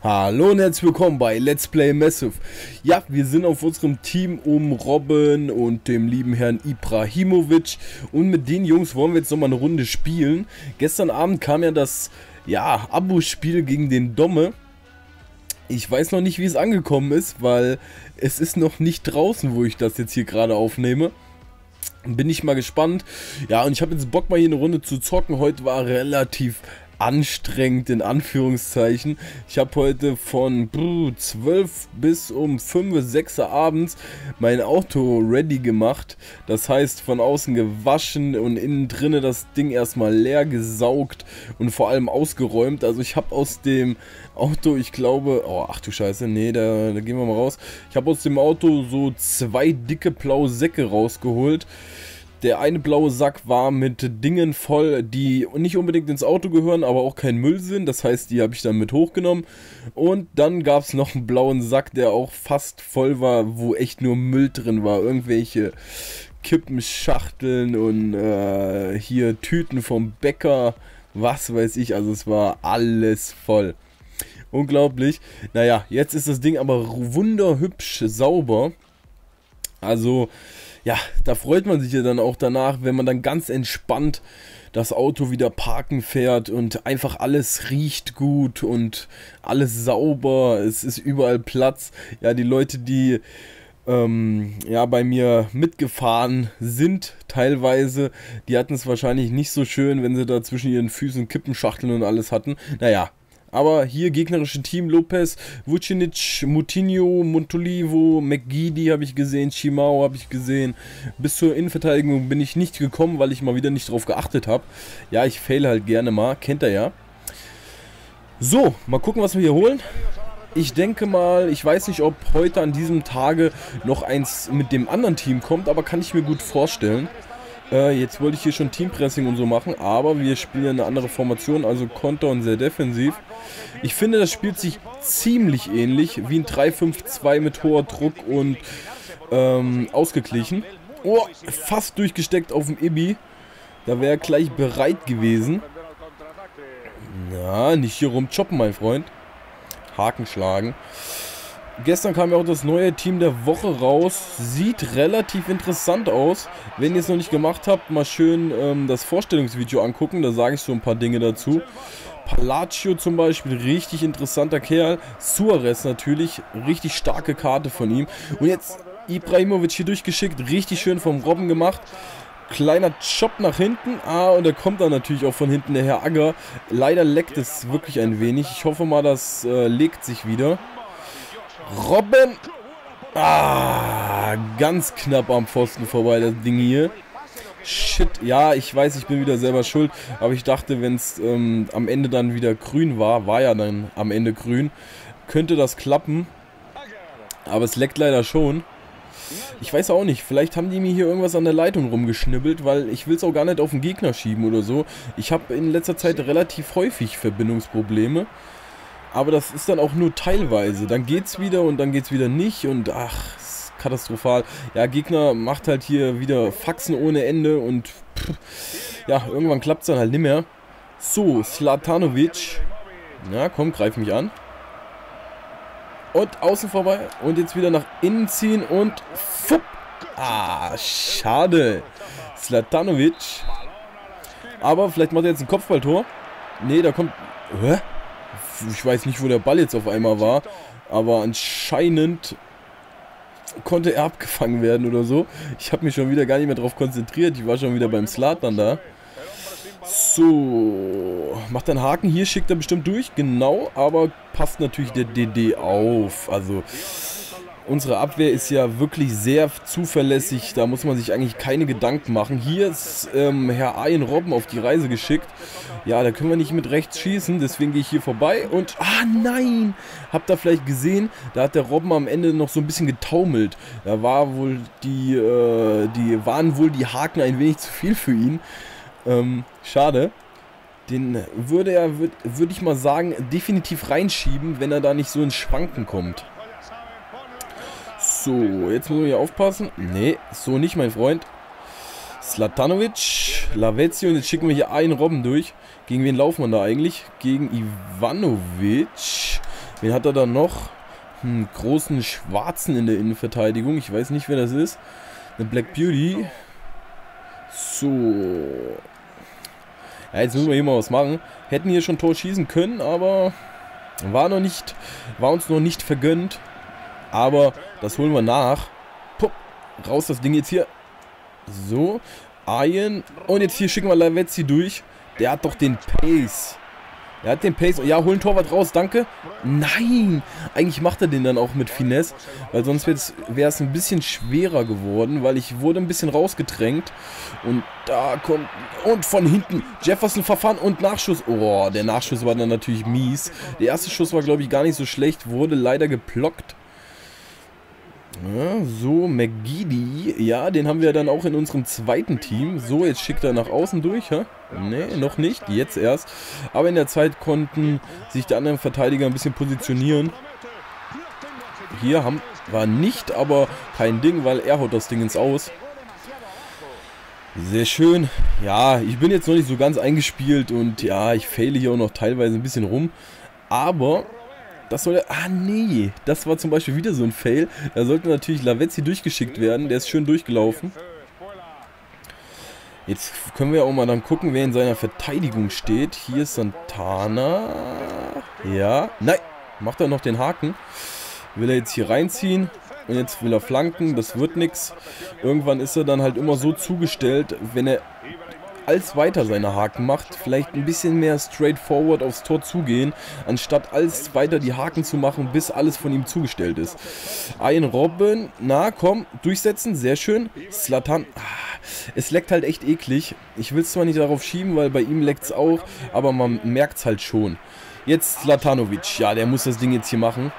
Hallo und herzlich willkommen bei Let's Play Massive. Ja, wir sind auf unserem Team um Robben und dem lieben Herrn Ibrahimovic. Und mit den Jungs wollen wir jetzt nochmal eine Runde spielen. Gestern Abend kam ja das Abo-Spiel gegen den Domme. Ich weiß noch nicht, wie es angekommen ist, weil es ist noch nicht draußen, wo ich das jetzt hier gerade aufnehme. Bin ich mal gespannt. Ja, und ich habe jetzt Bock, mal hier eine Runde zu zocken. Heute war relativ anstrengend, in Anführungszeichen. Ich habe heute von 12 bis um 5, 6 abends mein Auto ready gemacht. Das heißt, von außen gewaschen und innen drinne das Ding erstmal leer gesaugt und vor allem ausgeräumt. Also ich habe aus dem Auto, ich glaube, oh, ach du Scheiße, nee, da gehen wir mal raus. Ich habe aus dem Auto so 2 dicke blaue Säcke rausgeholt. Der eine blaue Sack war mit Dingen voll, die nicht unbedingt ins Auto gehören, aber auch kein Müll sind. Das heißt, die habe ich dann mit hochgenommen. Und dann gab es noch einen blauen Sack, der auch fast voll war, wo echt nur Müll drin war. Irgendwelche Kippenschachteln und hier Tüten vom Bäcker, was weiß ich. Also es war alles voll. Unglaublich. Naja, jetzt ist das Ding aber wunderhübsch sauber. Also ja, da freut man sich ja dann auch danach, wenn man dann ganz entspannt das Auto wieder parken fährt und einfach alles riecht gut und alles sauber, es ist überall Platz. Ja, die Leute, die bei mir mitgefahren sind teilweise, die hatten es wahrscheinlich nicht so schön, wenn sie da zwischen ihren Füßen Kippenschachteln und alles hatten. Naja. Aber hier gegnerische Team: Lopez, Vucinic, Moutinho, Montolivo, McGeady habe ich gesehen, Chimao habe ich gesehen. Bis zur Innenverteidigung bin ich nicht gekommen, weil ich mal wieder nicht drauf geachtet habe. Ja, ich fail halt gerne mal, kennt ihr ja. So, mal gucken, was wir hier holen. Ich denke mal, ich weiß nicht, ob heute an diesem Tage noch eins mit dem anderen Team kommt, aber kann ich mir gut vorstellen. Jetzt wollte ich hier schon Teampressing und so machen, aber wir spielen eine andere Formation, also konter und sehr defensiv. Ich finde, das spielt sich ziemlich ähnlich wie ein 3-5-2 mit hoher Druck und ausgeglichen. Oh, fast durchgesteckt auf dem Ibi. Da wäre er gleich bereit gewesen. Na, nicht hier rumchoppen, mein Freund. Haken schlagen. Gestern kam ja auch das neue Team der Woche raus. Sieht relativ interessant aus. Wenn ihr es noch nicht gemacht habt, mal schön das Vorstellungsvideo angucken. Da sage ich so ein paar Dinge dazu. Palacio zum Beispiel, richtig interessanter Kerl. Suarez natürlich, richtig starke Karte von ihm. Und jetzt Ibrahimovic hier durchgeschickt, richtig schön vom Robben gemacht. Kleiner Chop nach hinten. Ah, und da kommt dann natürlich auch von hinten der Herr Agger. Leider leckt es wirklich ein wenig. Ich hoffe mal, das legt sich wieder. Robben. Ah, ganz knapp am Pfosten vorbei, das Ding hier. Shit, ja, ich weiß, ich bin wieder selber schuld. Aber ich dachte, wenn es am Ende dann wieder grün war, war ja dann am Ende grün, könnte das klappen. Aber es leckt leider schon. Ich weiß auch nicht, vielleicht haben die mir hier irgendwas an der Leitung rumgeschnibbelt, weil ich will es auch gar nicht auf den Gegner schieben oder so. Ich habe in letzter Zeit relativ häufig Verbindungsprobleme. Aber das ist dann auch nur teilweise. Dann geht's wieder und dann geht's wieder nicht. Und ach, ist katastrophal. Ja, Gegner macht halt hier wieder Faxen ohne Ende. Und pff, ja, irgendwann klappt's dann halt nicht mehr. So, Zlatanović. Na komm, greif mich an. Und außen vorbei. Und jetzt wieder nach innen ziehen. Und fupp. Ah, schade. Zlatanović. Aber vielleicht macht er jetzt ein Kopfballtor. Nee, da kommt... Hä? Ich weiß nicht, wo der Ball jetzt auf einmal war, aber anscheinend konnte er abgefangen werden oder so. Ich habe mich schon wieder gar nicht mehr drauf konzentriert. Ich war schon wieder beim Zlatan da. So, macht einen Haken. Hier schickt er bestimmt durch. Genau, aber passt natürlich der DD auf. Also, unsere Abwehr ist ja wirklich sehr zuverlässig. Da muss man sich eigentlich keine Gedanken machen. Hier ist Herr Arjen Robben auf die Reise geschickt. Ja, da können wir nicht mit rechts schießen, deswegen gehe ich hier vorbei und... Ah, nein! Habt ihr vielleicht gesehen, da hat der Robben am Ende noch so ein bisschen getaumelt. Da war wohl waren wohl die Haken ein wenig zu viel für ihn. Schade. Den würde er, würde ich mal sagen, definitiv reinschieben, wenn er da nicht so ins Schwanken kommt. So, jetzt müssen wir hier aufpassen. Nee, so nicht, mein Freund. Zlatanović, Lavezzi und jetzt schicken wir hier einen Robben durch. Gegen wen laufen wir da eigentlich? Gegen Ivanovic. Wen hat er dann noch? Einen großen Schwarzen in der Innenverteidigung. Ich weiß nicht, wer das ist. Eine Black Beauty. So. Ja, jetzt müssen wir hier mal was machen. Hätten hier schon ein Tor schießen können, aber war uns noch nicht vergönnt. Aber das holen wir nach. Pupp, raus das Ding jetzt hier. So. Arjen. Und jetzt hier schicken wir Lavezzi durch. Der hat doch den Pace. Er hat den Pace. Ja, holen Torwart raus, danke. Nein! Eigentlich macht er den dann auch mit Finesse, weil sonst wäre es ein bisschen schwerer geworden, weil ich wurde ein bisschen rausgedrängt. Und da kommt... Und von hinten Jefferson verfahren und Nachschuss. Oh, der Nachschuss war dann natürlich mies. Der erste Schuss war, glaube ich, gar nicht so schlecht. Wurde leider geblockt. Ja, so, McGeady. Ja, den haben wir dann auch in unserem zweiten Team. So, jetzt schickt er nach außen durch, hä? Ne, noch nicht, jetzt erst. Aber in der Zeit konnten sich die anderen Verteidiger ein bisschen positionieren. Hier war nicht, aber kein Ding, weil er haut das Ding ins Aus. Sehr schön. Ja, ich bin jetzt noch nicht so ganz eingespielt und ja, ich faile hier auch noch teilweise ein bisschen rum. Aber... Das soll er. Ah, nee. Das war zum Beispiel wieder so ein Fail. Da sollte natürlich Lavezzi durchgeschickt werden. Der ist schön durchgelaufen. Jetzt können wir auch mal dann gucken, wer in seiner Verteidigung steht. Hier ist Santana. Ja. Nein. Macht er noch den Haken. Will er jetzt hier reinziehen. Und jetzt will er flanken. Das wird nichts. Irgendwann ist er dann halt immer so zugestellt, wenn er als weiter seine Haken macht, vielleicht ein bisschen mehr straightforward aufs Tor zugehen, anstatt als weiter die Haken zu machen, bis alles von ihm zugestellt ist. Arjen Robben, na komm, durchsetzen, sehr schön. Zlatan, es leckt halt echt eklig. Ich will es zwar nicht darauf schieben, weil bei ihm leckt es auch, aber man merkt es halt schon. Jetzt Zlatanović, ja, der muss das Ding jetzt hier machen.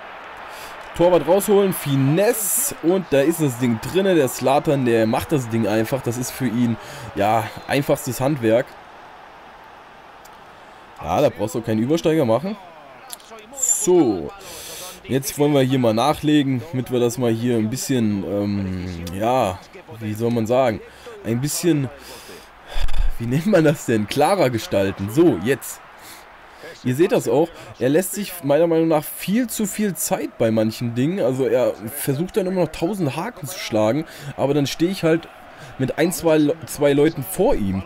Torwart rausholen, Finesse und da ist das Ding drin, der Zlatan, der macht das Ding einfach, das ist für ihn, ja, einfachstes Handwerk. Ja, da brauchst du auch keinen Übersteiger machen. So, jetzt wollen wir hier mal nachlegen, damit wir das mal hier ein bisschen, ja, wie soll man sagen, ein bisschen, wie nennt man das denn, klarer gestalten. So, jetzt. Ihr seht das auch, er lässt sich meiner Meinung nach viel zu viel Zeit bei manchen Dingen, also er versucht dann immer noch 1000 Haken zu schlagen, aber dann stehe ich halt mit zwei Leuten vor ihm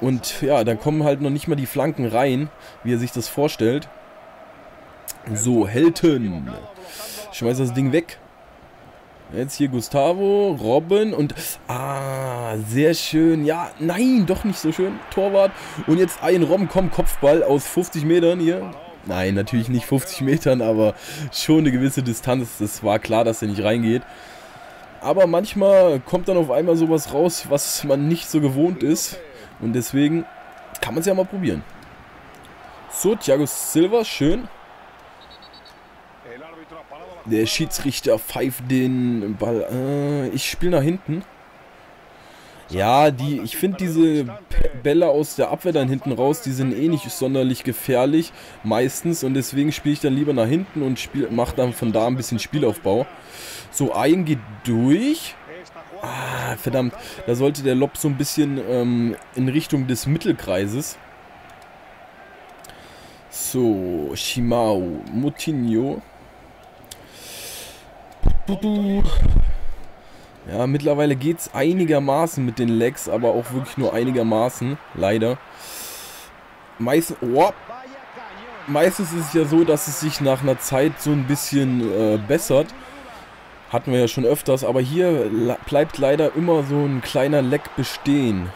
und ja, dann kommen halt noch nicht mal die Flanken rein, wie er sich das vorstellt. So, Helten, schmeißt das Ding weg. Jetzt hier Gustavo, Robben und... Ah, sehr schön. Ja, nein, doch nicht so schön. Torwart. Und jetzt ein Robben, komm, Kopfball aus 50 Metern hier. Nein, natürlich nicht 50 Metern, aber schon eine gewisse Distanz. Es war klar, dass er nicht reingeht. Aber manchmal kommt dann auf einmal sowas raus, was man nicht so gewohnt ist. Und deswegen kann man es ja mal probieren. So, Thiago Silva, schön. Der Schiedsrichter pfeift den Ball. Ich spiele nach hinten. Ja, ich finde diese Bälle aus der Abwehr dann hinten raus, die sind eh nicht sonderlich gefährlich meistens. Und deswegen spiele ich dann lieber nach hinten und mache dann von da ein bisschen Spielaufbau. So, Arjen geht durch. Ah, verdammt. Da sollte der Lob so ein bisschen in Richtung des Mittelkreises. So, Chimao, Moutinho. Ja, mittlerweile geht es einigermaßen mit den Legs, aber auch wirklich nur einigermaßen, leider. Meistens ist es ja so, dass es sich nach einer Zeit so ein bisschen bessert. Hatten wir ja schon öfters, aber hier bleibt leider immer so ein kleiner Leg bestehen.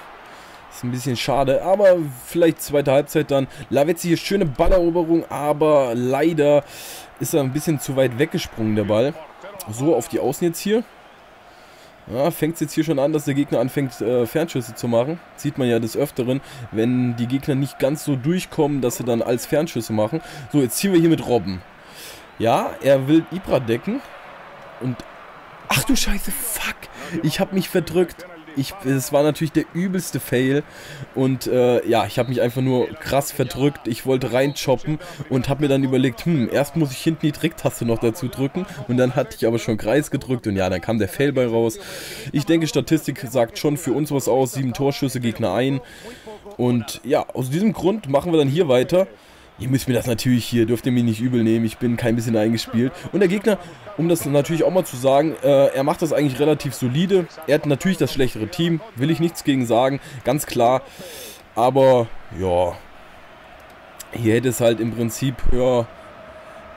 Ist ein bisschen schade, aber vielleicht zweite Halbzeit dann. Lavezzi hier, schöne Balleroberung, aber leider ist er ein bisschen zu weit weggesprungen, der Ball. So, auf die Außen jetzt hier. Ja, fängt es jetzt hier schon an, dass der Gegner anfängt, Fernschüsse zu machen. Das sieht man ja des Öfteren, wenn die Gegner nicht ganz so durchkommen, dass sie dann als Fernschüsse machen. So, jetzt ziehen wir hier mit Robben. Ja, er will Ibra decken. Und, ach du Scheiße, fuck, ich habe mich verdrückt. Es war natürlich der übelste Fail und ja, ich habe mich einfach nur krass verdrückt. Ich wollte reinchoppen und habe mir dann überlegt, erst muss ich hinten die Tricktaste noch dazu drücken und dann hatte ich aber schon Kreis gedrückt und ja, dann kam der Fail bei raus. Ich denke, Statistik sagt schon für uns was aus, 7 Torschüsse, Gegner ein und ja, aus diesem Grund machen wir dann hier weiter. Ihr müsst mir das natürlich hier, dürft ihr mir nicht übel nehmen, ich bin kein bisschen eingespielt. Und der Gegner, um das natürlich auch mal zu sagen, er macht das eigentlich relativ solide. Er hat natürlich das schlechtere Team, will ich nichts gegen sagen, ganz klar. Aber, ja, hier hätte es halt im Prinzip höher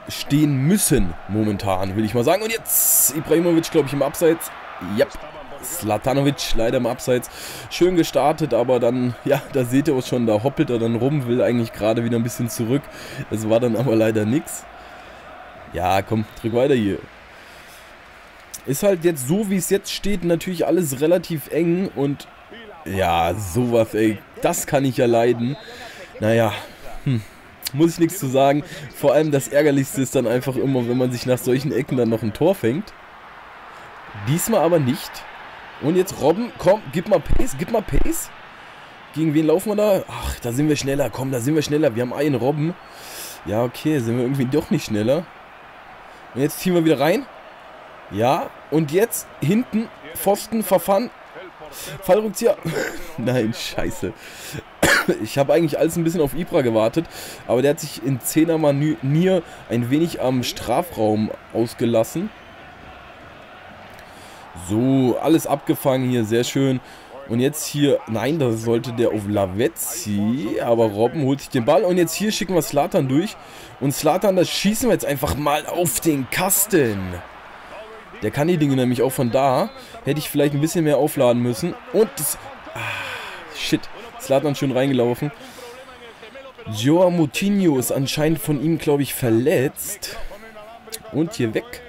stehen müssen momentan, will ich mal sagen. Und jetzt Ibrahimovic, glaube ich, im Abseits. Yep. Zlatanović leider im Abseits. Schön gestartet, aber dann, ja, da seht ihr auch schon, da hoppelt er dann rum, will eigentlich gerade wieder ein bisschen zurück. Das war dann aber leider nichts. Ja, komm, drück weiter hier. Ist halt jetzt so, wie es jetzt steht, natürlich alles relativ eng und ja, sowas, ey, das kann ich ja leiden. Naja, muss ich nichts zu sagen. Vor allem das Ärgerlichste ist dann einfach immer, wenn man sich nach solchen Ecken dann noch ein Tor fängt. Diesmal aber nicht. Und jetzt Robben, komm, gib mal Pace, gib mal Pace. Gegen wen laufen wir da? Ach, da sind wir schneller, komm, da sind wir schneller. Wir haben einen Robben. Ja, okay, sind wir irgendwie doch nicht schneller. Und jetzt ziehen wir wieder rein. Ja, und jetzt hinten, Pfosten, Verfahren, Fallrückzieher. Nein, scheiße. Ich habe eigentlich alles ein bisschen auf Ibra gewartet, aber der hat sich in 10er Manier ein wenig am Strafraum ausgelassen. So, alles abgefangen hier, sehr schön. Und jetzt hier, nein, da sollte der auf Lavezzi, aber Robben holt sich den Ball. Und jetzt hier schicken wir Zlatan durch. Und Zlatan, das schießen wir jetzt einfach mal auf den Kasten. Der kann die Dinge nämlich auch von da. Hätte ich vielleicht ein bisschen mehr aufladen müssen. Und, das, shit, Zlatan schön reingelaufen. Joao Moutinho ist anscheinend von ihm, glaube ich, verletzt. Und hier weg.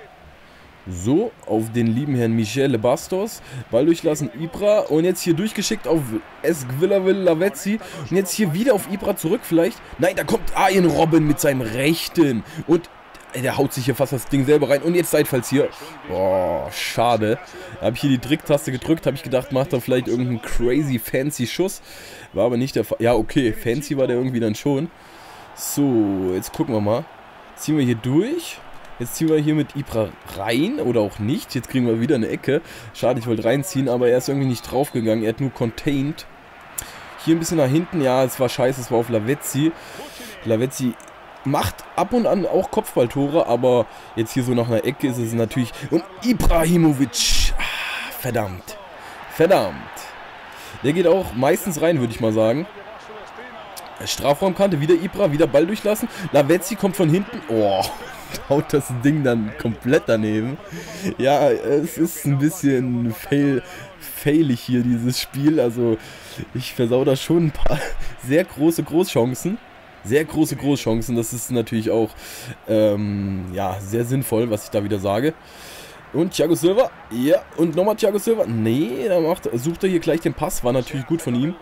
So, auf den lieben Herrn Michel Le Bastos. Ball durchlassen, Ibra. Und jetzt hier durchgeschickt auf Esquivel La Vecchia. Und jetzt hier wieder auf Ibra zurück vielleicht. Nein, da kommt Arjen Robben mit seinem Rechten. Und der haut sich hier fast das Ding selber rein. Und jetzt seitfalls hier. Boah, schade. Da habe ich hier die Tricktaste gedrückt. Habe ich gedacht, macht er vielleicht irgendeinen crazy fancy Schuss. War aber nicht der Fall. Ja, okay, fancy war der irgendwie dann schon. So, jetzt gucken wir mal. Ziehen wir hier durch. Jetzt ziehen wir hier mit Ibra rein oder auch nicht. Jetzt kriegen wir wieder eine Ecke. Schade, ich wollte reinziehen, aber er ist irgendwie nicht draufgegangen. Er hat nur contained. Hier ein bisschen nach hinten. Ja, es war scheiße, es war auf Lavezzi. Lavezzi macht ab und an auch Kopfballtore, aber jetzt hier so nach einer Ecke ist es natürlich... Und Ibrahimovic. Verdammt. Verdammt. Der geht auch meistens rein, würde ich mal sagen. Strafraumkante, wieder Ibra, wieder Ball durchlassen. Lavezzi kommt von hinten. Oh, haut das Ding dann komplett daneben. Ja, es ist ein bisschen failig hier, dieses Spiel. Also, ich versau da schon ein paar sehr große Großchancen. Sehr große Großchancen. Das ist natürlich auch, ja, sehr sinnvoll, was ich da wieder sage. Und Thiago Silva. Ja, und nochmal Thiago Silva. Nee, da sucht er hier gleich den Pass. War natürlich gut von ihm.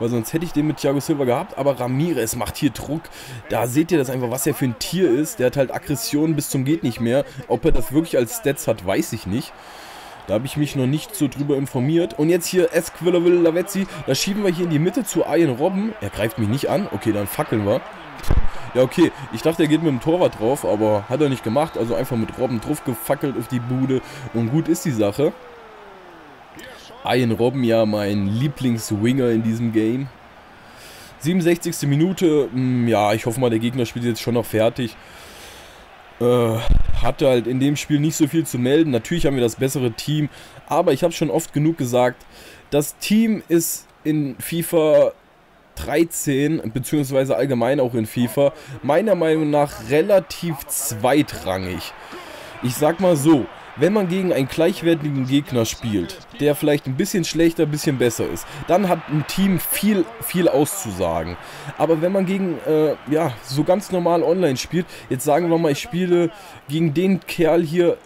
Weil sonst hätte ich den mit Thiago Silva gehabt. Aber Ramirez macht hier Druck. Da seht ihr das einfach, was er für ein Tier ist. Der hat halt Aggression bis zum geht nicht mehr. Ob er das wirklich als Stats hat, weiß ich nicht. Da habe ich mich noch nicht so drüber informiert. Und jetzt hier Esquivel La Vecchia. Da schieben wir hier in die Mitte zu Arjen Robben. Er greift mich nicht an. Okay, dann fackeln wir. Ja, okay. Ich dachte, er geht mit dem Torwart drauf. Aber hat er nicht gemacht. Also einfach mit Robben drauf gefackelt auf die Bude. Und gut ist die Sache. Arjen Robben, ja, mein Lieblingswinger in diesem Game. 67. Minute. Ja, ich hoffe mal, der Gegner spielt jetzt schon noch fertig. Hatte halt in dem Spiel nicht so viel zu melden. Natürlich haben wir das bessere Team. Aber ich habe schon oft genug gesagt, das Team ist in FIFA 13, beziehungsweise allgemein auch in FIFA, meiner Meinung nach relativ zweitrangig. Ich sag mal so. Wenn man gegen einen gleichwertigen Gegner spielt, der vielleicht ein bisschen schlechter, ein bisschen besser ist, dann hat ein Team viel, viel auszusagen. Aber wenn man gegen, ja, so ganz normal online spielt, jetzt sagen wir mal, ich spiele gegen den Kerl hier,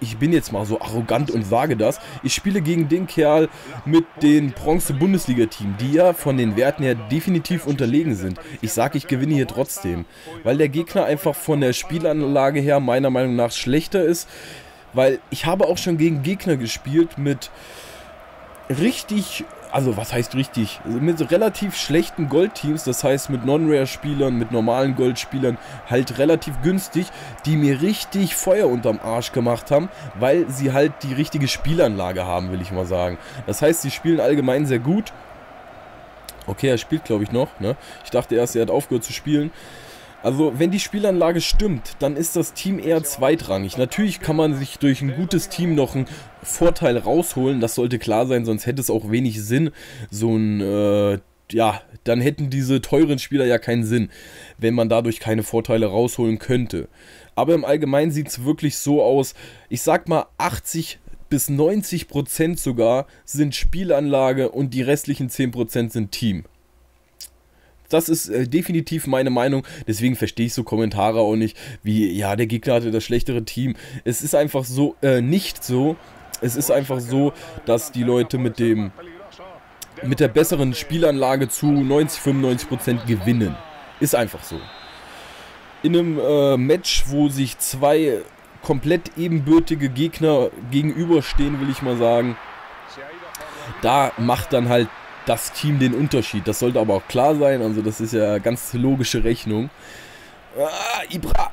ich bin jetzt mal so arrogant und sage das, ich spiele gegen den Kerl mit den Bronze-Bundesliga-Team, die ja von den Werten her definitiv unterlegen sind. Ich sage, ich gewinne hier trotzdem, weil der Gegner einfach von der Spielanlage her meiner Meinung nach schlechter ist. Weil ich habe auch schon gegen Gegner gespielt mit richtig, also was heißt richtig, mit relativ schlechten Goldteams, das heißt mit Non-Rare-Spielern, mit normalen Goldspielern, halt relativ günstig, die mir richtig Feuer unterm Arsch gemacht haben, weil sie halt die richtige Spielanlage haben, will ich mal sagen. Das heißt, sie spielen allgemein sehr gut. Okay, er spielt, glaube ich, noch, ne? Ich dachte erst, er hat aufgehört zu spielen. Also wenn die Spielanlage stimmt, dann ist das Team eher zweitrangig. Natürlich kann man sich durch ein gutes Team noch einen Vorteil rausholen, das sollte klar sein, sonst hätte es auch wenig Sinn, so ein ja, dann hätten diese teuren Spieler ja keinen Sinn, wenn man dadurch keine Vorteile rausholen könnte. Aber im Allgemeinen sieht es wirklich so aus, ich sag mal 80 bis 90% sogar sind Spielanlage und die restlichen 10% sind Team. Das ist definitiv meine Meinung, deswegen verstehe ich so Kommentare auch nicht, wie, ja, der Gegner hatte das schlechtere Team. Es ist einfach so, nicht so, es ist einfach so, dass die Leute mit der besseren Spielanlage zu 90-95% gewinnen. Ist einfach so. In einem Match, wo sich zwei komplett ebenbürtige Gegner gegenüberstehen, will ich mal sagen, da macht dann halt das Team den Unterschied. Das sollte aber auch klar sein, also das ist ja ganz logische Rechnung. Ah, Ibra!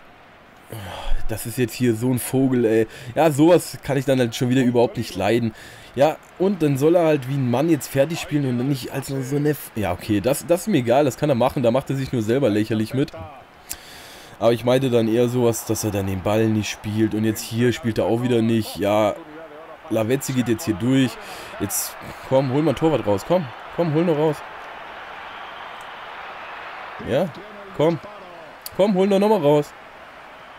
Das ist jetzt hier so ein Vogel, ey. Ja, sowas kann ich dann halt schon wieder überhaupt nicht leiden. Ja, und dann soll er halt wie ein Mann jetzt fertig spielen und dann nicht als so eine... Ja, okay, das ist mir egal, das kann er machen, da macht er sich nur selber lächerlich mit. Aber ich meinte dann eher sowas, dass er dann den Ball nicht spielt und jetzt hier spielt er auch wieder nicht. Ja, Lavezzi geht jetzt hier durch. Jetzt, komm, hol mal ein Torwart raus, komm, hol noch raus. Ja, komm, hol noch mal raus.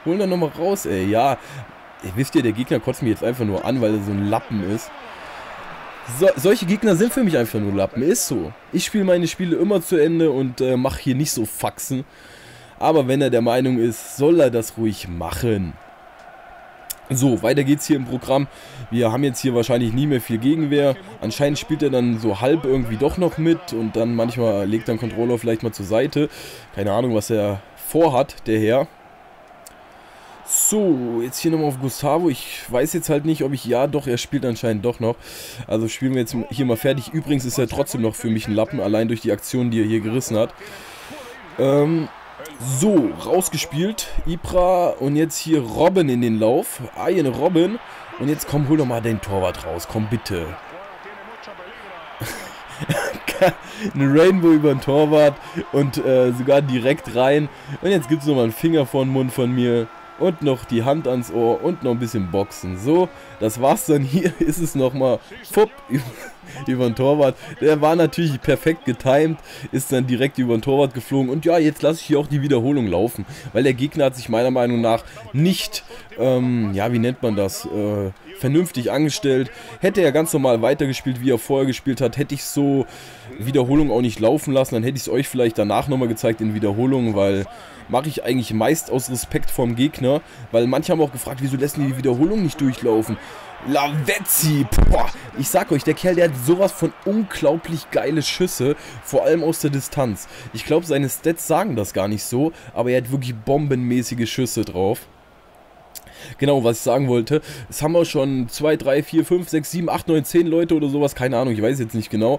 Hol doch nochmal raus, ey. Ja, wisst ihr, der Gegner kotzt mich jetzt einfach nur an, weil er so ein Lappen ist. Solche Gegner sind für mich einfach nur Lappen, ist so. Ich spiele meine Spiele immer zu Ende und mache hier nicht so Faxen. Aber wenn er der Meinung ist, soll er das ruhig machen. So, weiter geht's hier im Programm. Wir haben jetzt hier wahrscheinlich nie mehr viel Gegenwehr. Anscheinend spielt er dann so halb irgendwie doch noch mit und dann manchmal legt er einen Controller vielleicht mal zur Seite. Keine Ahnung, was er vorhat, der Herr. So, jetzt hier nochmal auf Gustavo. Ich weiß jetzt halt nicht, ob ich... Ja, doch, er spielt anscheinend doch noch. Also spielen wir jetzt hier mal fertig. Übrigens ist er trotzdem noch für mich ein Lappen, allein durch die Aktion, die er hier gerissen hat. So, rausgespielt. Ibra und jetzt hier Robben in den Lauf. Arjen Robben. Und jetzt komm, hol doch mal den Torwart raus. Komm, bitte. Ein Rainbow über den Torwart und sogar direkt rein. Und jetzt gibt es nochmal einen Finger vor den Mund von mir. Und noch die Hand ans Ohr und noch ein bisschen Boxen. So, das war's dann. Hier ist es nochmal über den Torwart. Der war natürlich perfekt getimed, ist dann direkt über den Torwart geflogen. Und ja, jetzt lasse ich hier auch die Wiederholung laufen, weil der Gegner hat sich meiner Meinung nach nicht, ja, wie nennt man das, vernünftig angestellt. Hätte er ganz normal weitergespielt, wie er vorher gespielt hat, hätte ich so Wiederholung auch nicht laufen lassen. Dann hätte ich es euch vielleicht danach nochmal gezeigt in Wiederholung, weil... Mache ich eigentlich meist aus Respekt vorm Gegner, weil manche haben auch gefragt, wieso lassen die Wiederholung nicht durchlaufen. Lavezzi, boah, ich sag euch, der Kerl, der hat sowas von unglaublich geile Schüsse, vor allem aus der Distanz. Ich glaube, seine Stats sagen das gar nicht so, aber er hat wirklich bombenmäßige Schüsse drauf. Genau, was ich sagen wollte, es haben auch schon 2, 3, 4, 5, 6, 7, 8, 9, 10 Leute oder sowas, keine Ahnung, ich weiß jetzt nicht genau,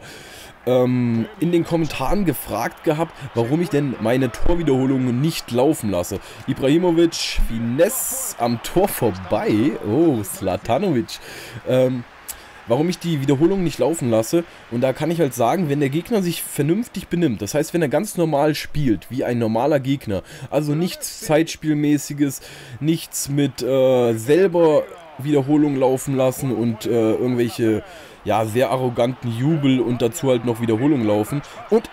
in den Kommentaren gefragt gehabt, warum ich denn meine Torwiederholungen nicht laufen lasse. Ibrahimovic, Finesse am Tor vorbei, oh, Zlatanović, warum ich die Wiederholung nicht laufen lasse. Und da kann ich halt sagen, wenn der Gegner sich vernünftig benimmt, das heißt, wenn er ganz normal spielt, wie ein normaler Gegner, also nichts Zeitspielmäßiges, nichts mit selber Wiederholung laufen lassen und irgendwelche, ja, sehr arroganten Jubel und dazu halt noch Wiederholung laufen. Und,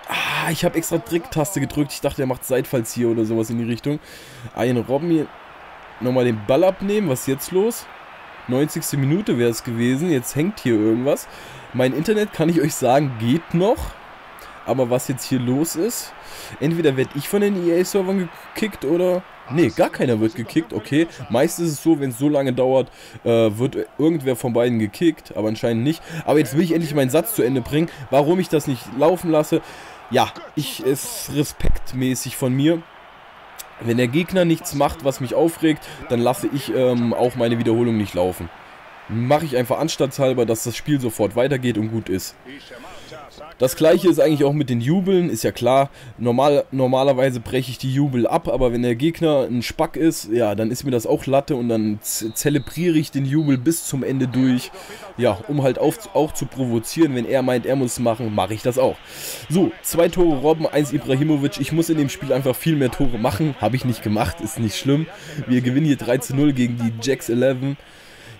ich habe extra Tricktaste gedrückt, ich dachte, er macht Seitfalls hier oder sowas in die Richtung. Ein Robben hier nochmal den Ball abnehmen, was ist jetzt los? 90. Minute wäre es gewesen, jetzt hängt hier irgendwas. Mein Internet, kann ich euch sagen, geht noch. Aber was jetzt hier los ist, entweder werde ich von den EA-Servern gekickt oder... Ne, gar keiner wird gekickt, okay. Meist ist es so, wenn es so lange dauert, wird irgendwer von beiden gekickt, aber anscheinend nicht. Aber jetzt will ich endlich meinen Satz zu Ende bringen, warum ich das nicht laufen lasse. Ja, es ist respektmäßig von mir. Wenn der Gegner nichts macht, was mich aufregt, dann lasse ich auch meine Wiederholung nicht laufen. Mache ich einfach anstandshalber, dass das Spiel sofort weitergeht und gut ist. Das gleiche ist eigentlich auch mit den Jubeln, ist ja klar, normalerweise breche ich die Jubel ab, aber wenn der Gegner ein Spack ist, ja, dann ist mir das auch Latte und dann zelebriere ich den Jubel bis zum Ende durch, ja, um halt auch zu provozieren, wenn er meint, er muss es machen, mache ich das auch. So, 2 Tore Robben, 1 Ibrahimovic, ich muss in dem Spiel einfach viel mehr Tore machen, habe ich nicht gemacht, ist nicht schlimm, wir gewinnen hier 3:0 gegen die Jacks 11.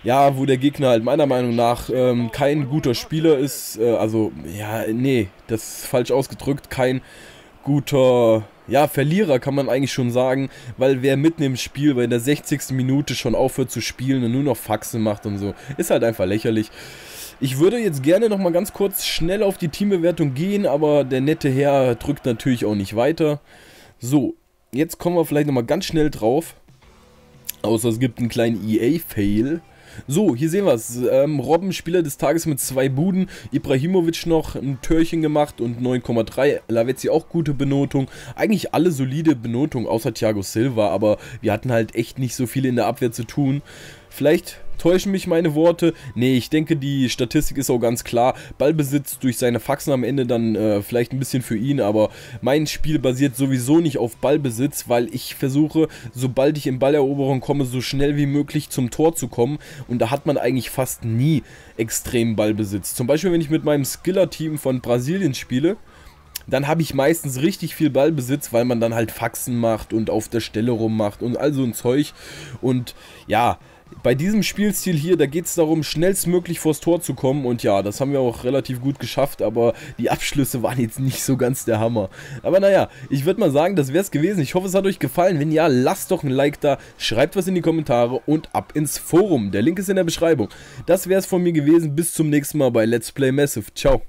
Ja, wo der Gegner halt meiner Meinung nach kein guter Spieler ist, also, ja, nee, das ist falsch ausgedrückt, kein guter, ja, Verlierer kann man eigentlich schon sagen, weil wer mitten im Spiel bei der 60. Minute schon aufhört zu spielen und nur noch Faxen macht und so, ist halt einfach lächerlich. Ich würde jetzt gerne nochmal ganz kurz schnell auf die Teambewertung gehen, aber der nette Herr drückt natürlich auch nicht weiter. So, jetzt kommen wir vielleicht nochmal ganz schnell drauf, außer es gibt einen kleinen EA-Fail. So, hier sehen wir es. Robben, Spieler des Tages mit 2 Buden. Ibrahimovic noch ein Törchen gemacht und 9,3. Lavezzi auch gute Benotung. Eigentlich alle solide Benotung, außer Thiago Silva. Aber wir hatten halt echt nicht so viel in der Abwehr zu tun. Vielleicht täuschen mich meine Worte. Nee, ich denke, die Statistik ist auch ganz klar. Ballbesitz durch seine Faxen am Ende dann vielleicht ein bisschen für ihn, aber mein Spiel basiert sowieso nicht auf Ballbesitz, weil ich versuche, sobald ich in Balleroberung komme, so schnell wie möglich zum Tor zu kommen und da hat man eigentlich fast nie extremen Ballbesitz. Zum Beispiel, wenn ich mit meinem Skiller-Team von Brasilien spiele, dann habe ich meistens richtig viel Ballbesitz, weil man dann halt Faxen macht und auf der Stelle rummacht und all so ein Zeug und ja, bei diesem Spielstil hier, da geht es darum, schnellstmöglich vors Tor zu kommen und ja, das haben wir auch relativ gut geschafft, aber die Abschlüsse waren jetzt nicht so ganz der Hammer. Aber naja, ich würde mal sagen, das wäre es gewesen. Ich hoffe, es hat euch gefallen. Wenn ja, lasst doch ein Like da, schreibt was in die Kommentare und ab ins Forum. Der Link ist in der Beschreibung. Das wäre es von mir gewesen. Bis zum nächsten Mal bei Let's Play Massive. Ciao.